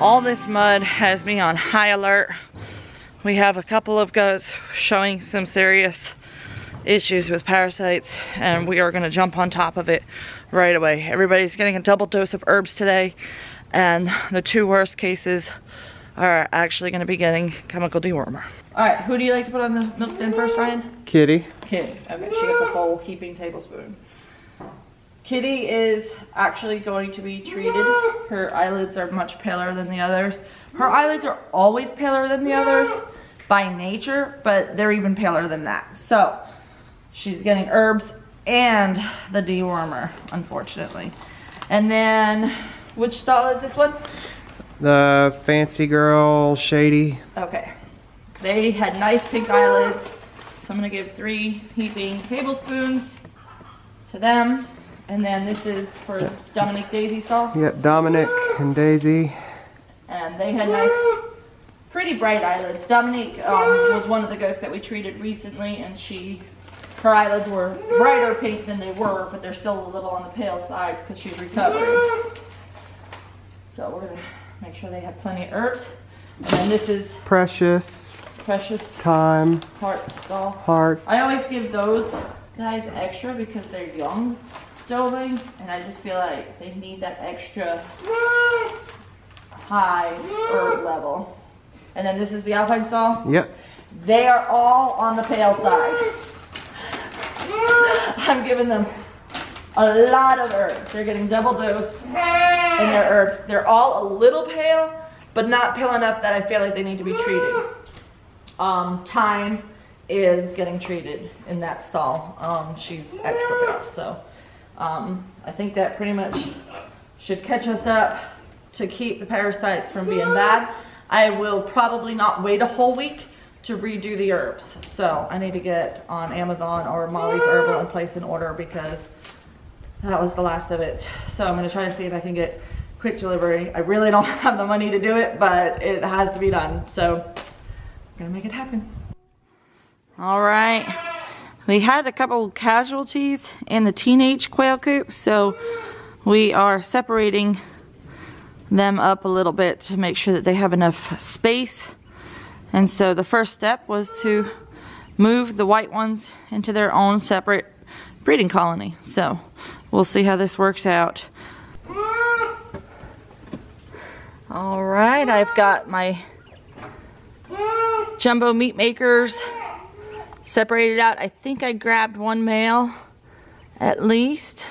All this mud has me on high alert. We have a couple of goats showing some serious issues with parasites, and we are going to jump on top of it right away. Everybody's getting a double dose of herbs today, and the two worst cases are actually going to be getting chemical dewormer. All right, who do you like to put on the milk stand first, Ryan? Kitty. Kitty. Okay, she gets a full heaping tablespoon. Kitty is actually going to be treated. Her eyelids are much paler than the others. Her eyelids are always paler than the others by nature, but they're even paler than that. So she's getting herbs and the dewormer, unfortunately. And then, which stall is this one? The Fancy Girl Shady. Okay. They had nice pink eyelids. So I'm going to give 3 heaping tablespoons to them. And then this is for Dominic Daisy stall. Yep, Dominic and Daisy. And they had nice, pretty bright eyelids. Dominic was one of the goats that we treated recently, and her eyelids were brighter pink than they were, but they're still a little on the pale side because she's recovering. So we're gonna make sure they have plenty of herbs. And then this is Precious. Precious. Time. Hearts stall. Hearts. I always give those guys extra because they're young. And I just feel like they need that extra high herb level. And then this is the Alpine stall. Yep. They are all on the pale side. I'm giving them a lot of herbs. They're getting double dose in their herbs. They're all a little pale, but not pale enough that I feel like they need to be treated. Time is getting treated in that stall. She's extra pale, so. I think that pretty much should catch us up to keep the parasites from being bad. I will probably not wait a whole week to redo the herbs. So I need to get on Amazon or Molly's Herbal and place an order because that was the last of it. So I'm going to try to see if I can get quick delivery. I really don't have the money to do it, but it has to be done. So I'm going to make it happen. All right. We had a couple casualties in the teenage quail coop, so we are separating them up a little bit to make sure that they have enough space. And so the first step was to move the white ones into their own separate breeding colony. So we'll see how this works out. All right, I've got my jumbo meat makers separated out. I think I grabbed one male at least,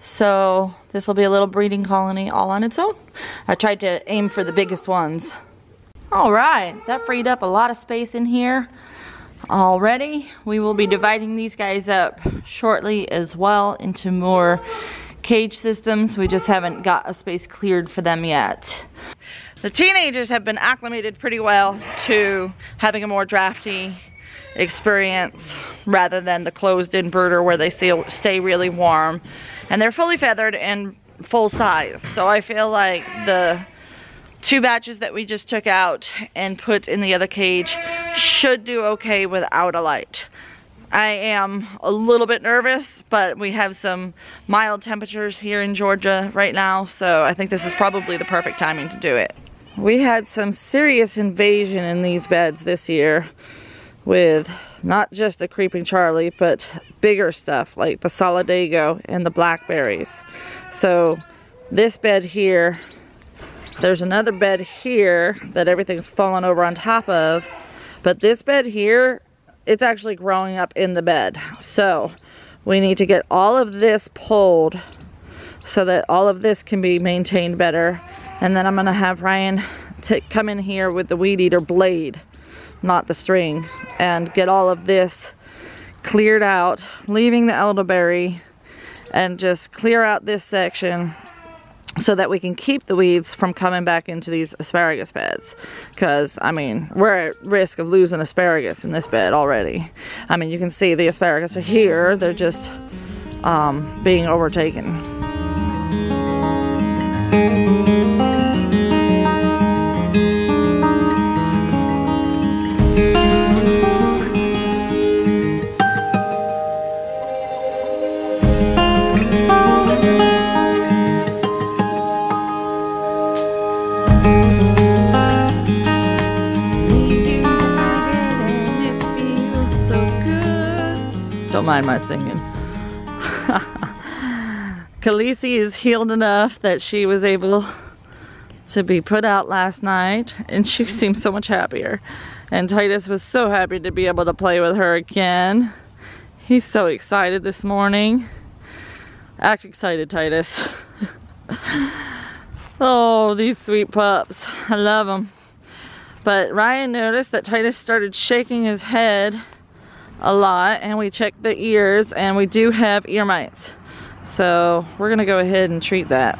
so this will be a little breeding colony all on its own. I tried to aim for the biggest ones. All right, that freed up a lot of space in here already. We will be dividing these guys up shortly as well into more cage systems. We just haven't got a space cleared for them yet. The teenagers have been acclimated pretty well to having a more drafty experience rather than the closed-in brooder where they still stay really warm, and they're fully feathered and full size. So I feel like the 2 batches that we just took out and put in the other cage should do okay without a light. I am a little bit nervous, but we have some mild temperatures here in Georgia right now, so I think this is probably the perfect timing to do it. We had some serious invasion in these beds this year with not just the Creeping Charlie, but bigger stuff like the solidago and the blackberries. So this bed here, there's another bed here that everything's fallen over on top of, but this bed here, it's actually growing up in the bed. So we need to get all of this pulled so that all of this can be maintained better. And then I'm gonna have Ryan come in here with the weed eater blade, not the string, and get all of this cleared out, leaving the elderberry, and just clear out this section so that we can keep the weeds from coming back into these asparagus beds. Because, I mean, we're at risk of losing asparagus in this bed already. I mean, you can see the asparagus are here, they're just being overtaken. mind my singing. Khaleesi is healed enough that she was able to be put out last night, and she seemed so much happier. And Titus was so happy to be able to play with her again. He's so excited this morning. Act excited, Titus. Oh, these sweet pups. I love them. But Ryan noticed that Titus started shaking his head a lot, and we checked the ears, and we do have ear mites. So we're gonna go ahead and treat that.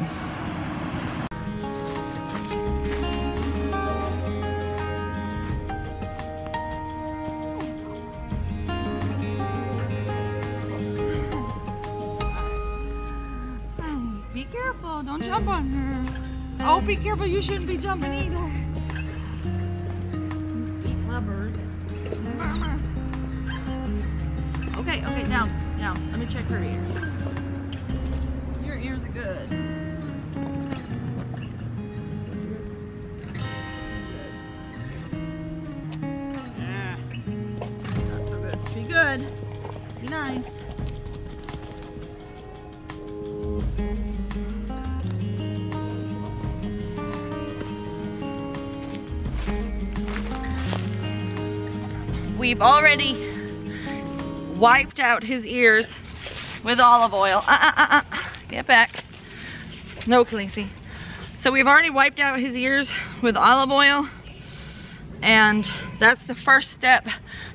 Be careful, don't jump on her. Oh, be careful, you shouldn't be jumping either. Sweet lovers. Okay, okay, now, let me check her ears. Ears are good. Yeah. Not so good. Be good. Be nice. We've already wiped out his ears with olive oil. Get back. No, Khaleesi. So we've already wiped out his ears with olive oil, and that's the first step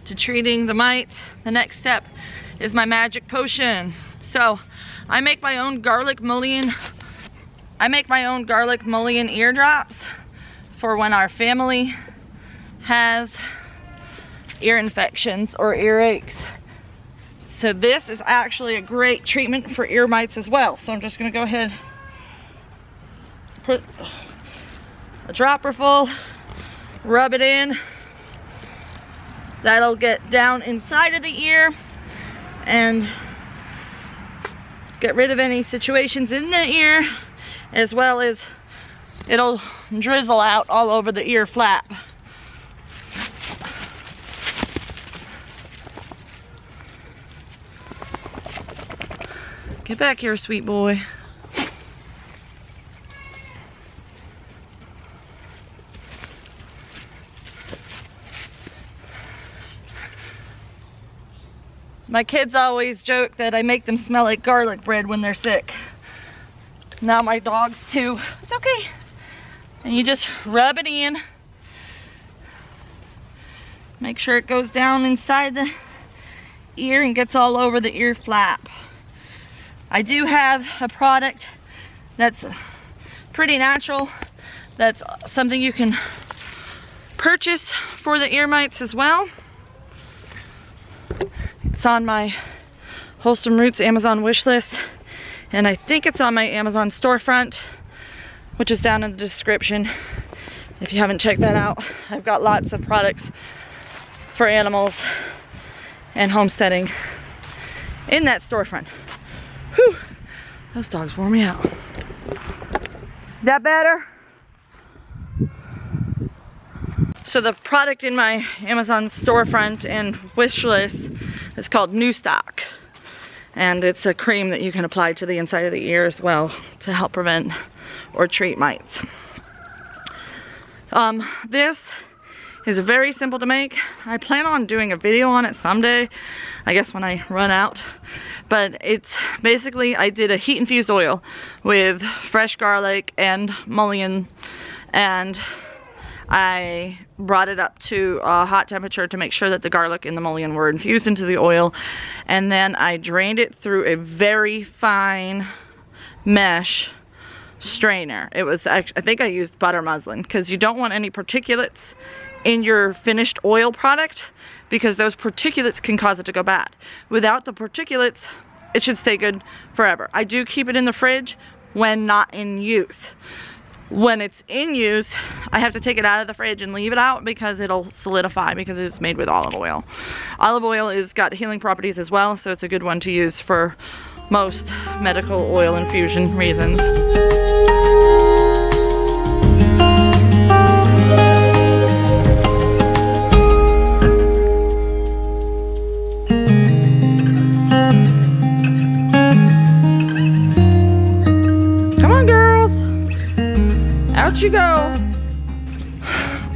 to treating the mites. The next step is my magic potion. So I make my own garlic mullion. I make my own garlic mullion eardrops for when our family has ear infections or earaches. So this is actually a great treatment for ear mites as well. So I'm just gonna go ahead, put a dropper full, rub it in. That'll get down inside of the ear and get rid of any situations in the ear, as well as it'll drizzle out all over the ear flap. Get back here, sweet boy. My kids always joke that I make them smell like garlic bread when they're sick. Now my dogs too. It's okay. And you just rub it in. Make sure it goes down inside the ear and gets all over the ear flap. I do have a product that's pretty natural, that's something you can purchase for the ear mites as well. It's on my Wholesome Roots Amazon wish list, and I think it's on my Amazon storefront, which is down in the description. If you haven't checked that out, I've got lots of products for animals and homesteading in that storefront. Whew, those dogs wore me out. That better? So the product in my Amazon storefront and wish list is called Newstock. And it's a cream that you can apply to the inside of the ear as well to help prevent or treat mites. This is very simple to make. I plan on doing a video on it someday, I guess when I run out. But it's basically, I did a heat infused oil with fresh garlic and mullion, and I brought it up to a hot temperature to make sure that the garlic and the mullion were infused into the oil, and then I drained it through a very fine mesh strainer. It was, I think I used butter muslin, because you don't want any particulates in your finished oil product, because those particulates can cause it to go bad. Without the particulates, it should stay good forever. I do keep it in the fridge when not in use. When it's in use, I have to take it out of the fridge and leave it out, because it'll solidify, because it's made with olive oil. Olive oil has got healing properties as well, so it's a good one to use for most medical oil infusion reasons. Out you go.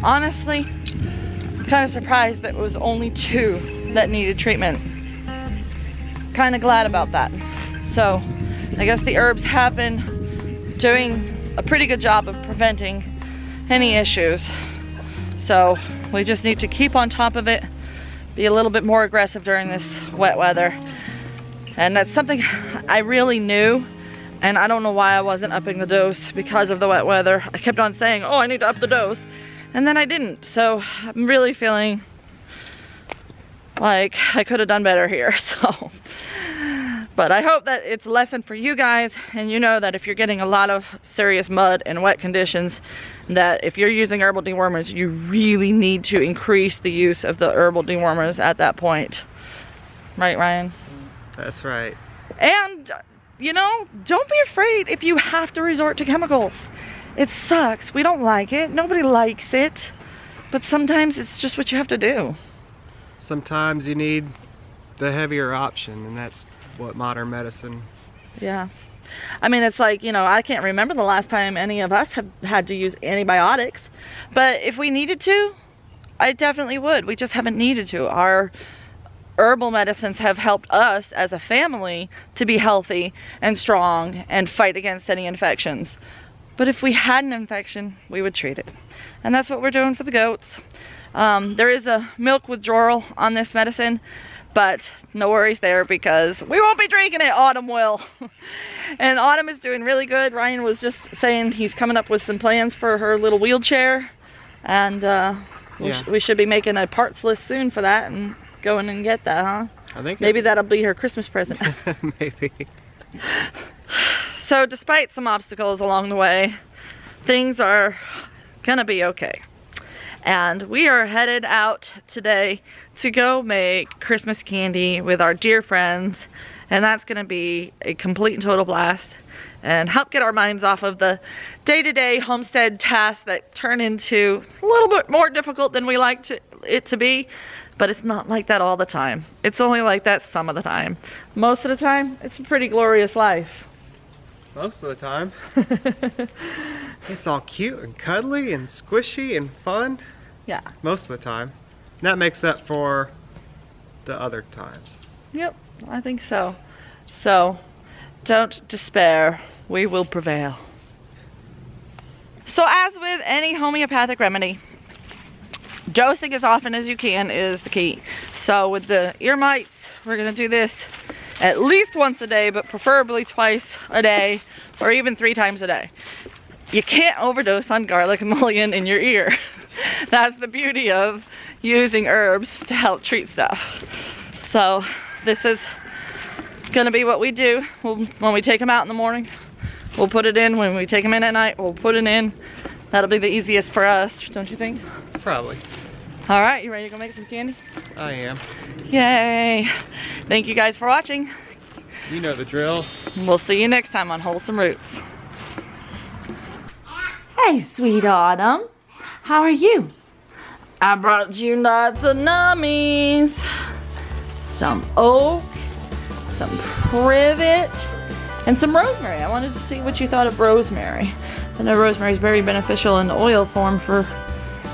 Honestly, I'm kind of surprised that it was only two that needed treatment. Kind of glad about that. So I guess the herbs have been doing a pretty good job of preventing any issues. So we just need to keep on top of it, be a little bit more aggressive during this wet weather. And that's something I really knew, and I don't know why I wasn't upping the dose because of the wet weather. I kept on saying, oh, I need to up the dose, and then I didn't. So I'm really feeling like I could have done better here, so. But I hope that it's a lesson for you guys, and you know that if you're getting a lot of serious mud and wet conditions, that if you're using herbal dewormers, you really need to increase the use of the herbal dewormers at that point. Right, Ryan? That's right. And, you know, don't be afraid if you have to resort to chemicals. It sucks. We don't like it. Nobody likes it. But sometimes it's just what you have to do. Sometimes you need the heavier option, and that's what modern medicine. Yeah. I mean, it's like, you know, I can't remember the last time any of us have had to use antibiotics. But if we needed to, I definitely would. We just haven't needed to. Our herbal medicines have helped us as a family to be healthy and strong and fight against any infections. But if we had an infection, we would treat it. And that's what we're doing for the goats. There is a milk withdrawal on this medicine, but no worries there because we won't be drinking it. Autumn will. And Autumn is doing really good. Ryan was just saying he's coming up with some plans for her little wheelchair. And we should be making a parts list soon for that. And going and get that, huh? I think maybe that'll be her Christmas present. Maybe. So despite some obstacles along the way, things are gonna be okay. And we are headed out today to go make Christmas candy with our dear friends, and that's gonna be a complete and total blast and help get our minds off of the day-to-day homestead tasks that turn into a little bit more difficult than we like it to be. But it's not like that all the time. It's only like that some of the time. Most of the time, it's a pretty glorious life. Most of the time. It's all cute and cuddly and squishy and fun. Yeah. Most of the time. And that makes up for the other times. Yep, I think so. So, don't despair. We will prevail. So as with any homeopathic remedy, dosing as often as you can is the key. So with the ear mites, we're gonna do this at least once a day, but preferably twice a day or even 3 times a day. You can't overdose on garlic mullion in your ear. That's the beauty of using herbs to help treat stuff. So this is gonna be what we do. When we take them out in the morning, we'll put it in. When we take them in at night, we'll put it in. That'll be the easiest for us, don't you think? Probably. All right, you ready to go make some candy? I am. Yay. Thank you guys for watching. You know the drill. We'll see you next time on Wholesome Roots. Hey, sweet Autumn. How are you? I brought you lots of nummies. Some oak, some privet, and some rosemary. I wanted to see what you thought of rosemary. I know rosemary is very beneficial in the oil form for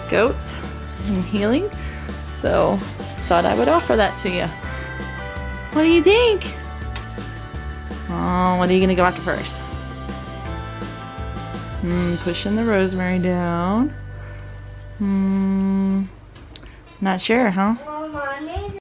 goats and healing, so thought I would offer that to you. What do you think? Oh, what are you gonna go after first? Pushing the rosemary down. Not sure, huh?